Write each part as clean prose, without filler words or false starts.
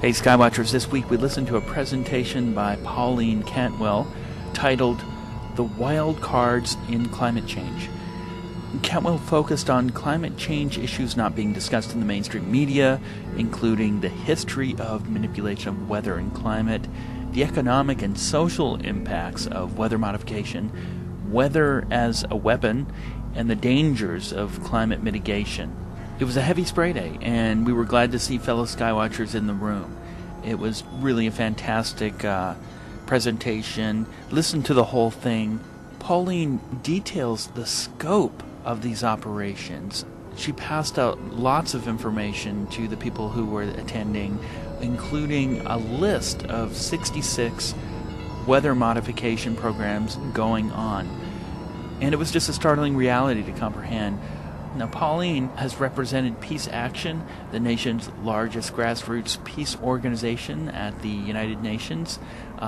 Hey Skywatchers, this week we listened to a presentation by Pauline Cantwell titled The Wild Cards in Climate Change. Cantwell focused on climate change issues not being discussed in the mainstream media, including the history of manipulation of weather and climate, the economic and social impacts of weather modification, weather as a weapon, and the dangers of climate mitigation. It was a heavy spray day, and we were glad to see fellow Skywatchers in the room. It was really a fantastic presentation. Listen to the whole thing. Pauline details the scope of these operations. She passed out lots of information to the people who were attending, including a list of 66 weather modification programs going on. And it was just a startling reality to comprehend. Now, Pauline has represented Peace Action, the nation's largest grassroots peace organization at the United Nations,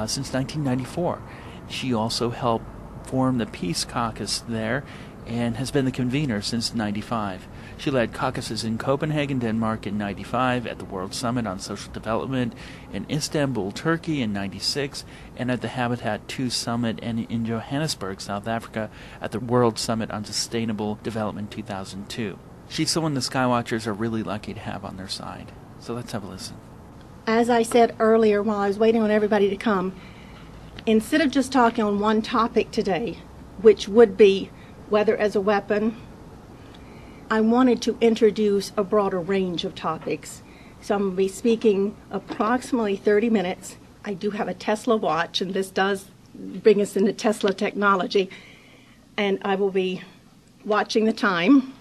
since 1994. She also helped form the Peace Caucus there and has been the convener since 1995. She led caucuses in Copenhagen, Denmark in 1995, at the World Summit on Social Development in Istanbul, Turkey in 1996, and at the Habitat 2 Summit, and in Johannesburg, South Africa, at the World Summit on Sustainable Development 2002. She's someone the Skywatchers are really lucky to have on their side. So let's have a listen. As I said earlier while I was waiting on everybody to come, instead of just talking on one topic today, which would be weather as a weapon, I wanted to introduce a broader range of topics. So I'm going to be speaking approximately 30 minutes. I do have a Tesla watch, and this does bring us into Tesla technology. And I will be watching the time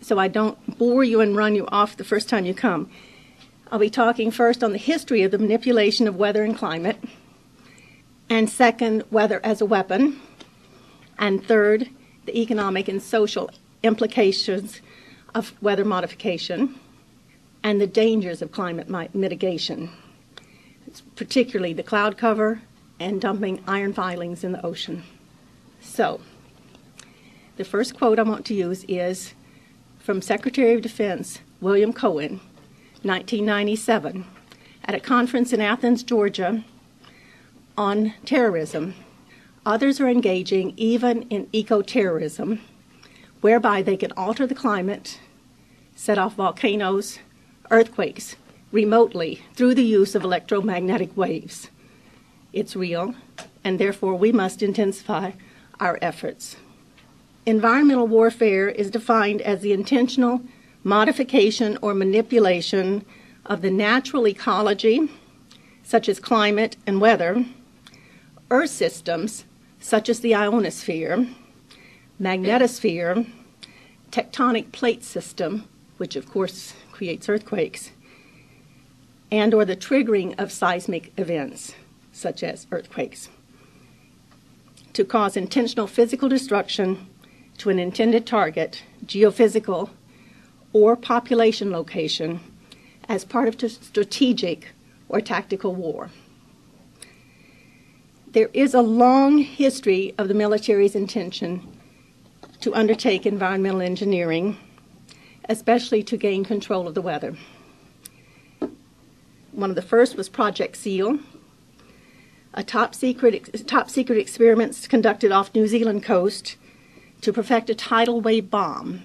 so I don't bore you and run you off the first time you come. I'll be talking first on the history of the manipulation of weather and climate, and second, weather as a weapon, and third, the economic and social implications of weather modification and the dangers of climate mitigation, particularly the cloud cover and dumping iron filings in the ocean. So, the first quote I want to use is from Secretary of Defense William Cohen, 1997, at a conference in Athens, Georgia, on terrorism. Others are engaging even in eco-terrorism, whereby they can alter the climate, set off volcanoes, earthquakes, remotely through the use of electromagnetic waves. It's real, and therefore we must intensify our efforts. Environmental warfare is defined as the intentional modification or manipulation of the natural ecology, such as climate and weather, Earth systems, such as the ionosphere, magnetosphere, tectonic plate system, which of course creates earthquakes, and or the triggering of seismic events, such as earthquakes, to cause intentional physical destruction to an intended target, geophysical or population location, as part of strategic or tactical war. There is a long history of the military's intention to undertake environmental engineering, especially to gain control of the weather. One of the first was Project SEAL, a top secret experiments conducted off New Zealand coast to perfect a tidal wave bomb,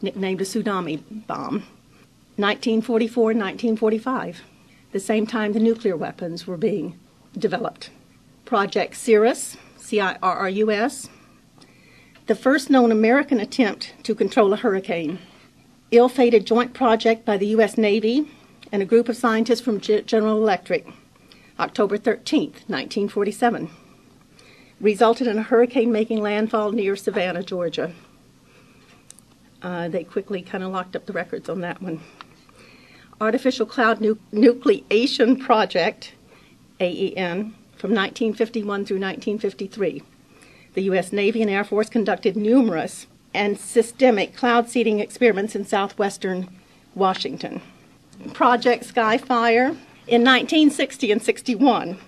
nicknamed a tsunami bomb, 1944 and 1945, the same time the nuclear weapons were being developed. Project Cirrus, C-I-R-R-U-S, the first known American attempt to control a hurricane. Ill-fated joint project by the U.S. Navy and a group of scientists from General Electric, October 13th, 1947, resulted in a hurricane making landfall near Savannah, Georgia. They quickly kind of locked up the records on that one. Artificial Cloud Nucleation Project, AEN, from 1951 through 1953. The U.S. Navy and Air Force conducted numerous and systemic cloud seeding experiments in southwestern Washington. Project Sky Fire. In 1960 and 61,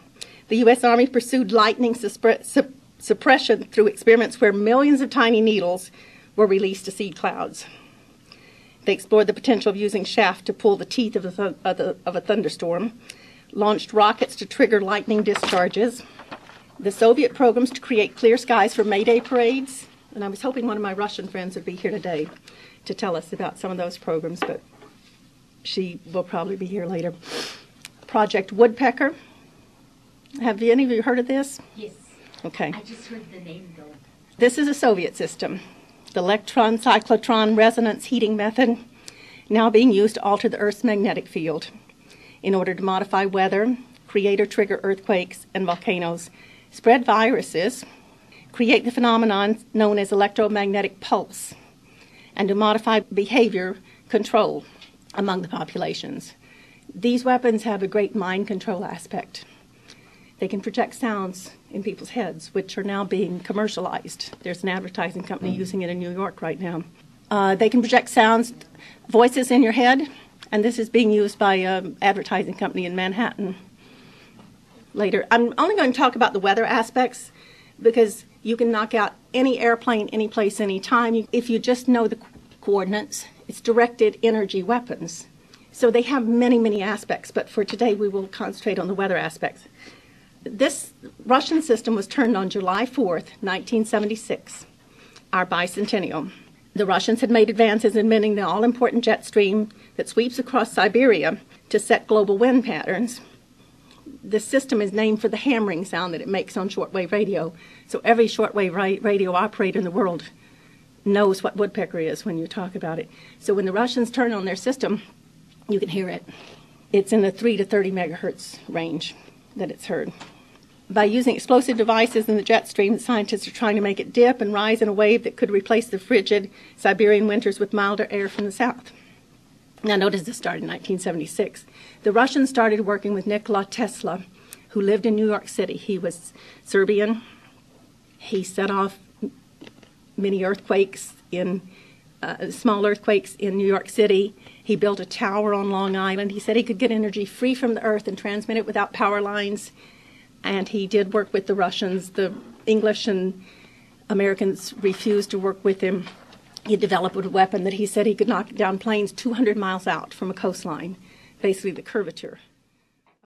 the U.S. Army pursued lightning suppression through experiments where millions of tiny needles were released to seed clouds. They explored the potential of using shaft to pull the teeth of a thunderstorm, launched rockets to trigger lightning discharges, the Soviet programs to create clear skies for May Day parades, and I was hoping one of my Russian friends would be here today to tell us about some of those programs, but she will probably be here later. Project Woodpecker. Have any of you heard of this? Yes. Okay. I just heard the name, though. This is a Soviet system. The electron cyclotron resonance heating method now being used to alter the Earth's magnetic field in order to modify weather, create or trigger earthquakes and volcanoes, spread viruses, create the phenomenon known as electromagnetic pulse, and to modify behavior control among the populations. These weapons have a great mind control aspect. They can project sounds in people's heads, which are now being commercialized. There's an advertising company using it in New York right now. They can project sounds, voices in your head, and this is being used by an advertising company in Manhattan later. I'm only going to talk about the weather aspects because you can knock out any airplane, any place, any time, if you just know the coordinates. It's directed energy weapons. So they have many, many aspects, but for today we will concentrate on the weather aspects. This Russian system was turned on July 4th, 1976, our bicentennial. The Russians had made advances in mending the all-important jet stream that sweeps across Siberia to set global wind patterns. This system is named for the hammering sound that it makes on shortwave radio, so every shortwave radio operator in the world knows what woodpecker is when you talk about it. So when the Russians turn on their system, you can hear it. It's in the 3 to 30 megahertz range that it's heard. By using explosive devices in the jet stream, the scientists are trying to make it dip and rise in a wave that could replace the frigid Siberian winters with milder air from the south. Now notice this started in 1976. The Russians started working with Nikola Tesla, who lived in New York City. He was Serbian. He set off many earthquakes in small earthquakes in New York City. He built a tower on Long Island. He said he could get energy free from the earth and transmit it without power lines. And he did work with the Russians. The English and Americans refused to work with him. He developed a weapon that he said he could knock down planes 200 miles out from a coastline, basically the curvature.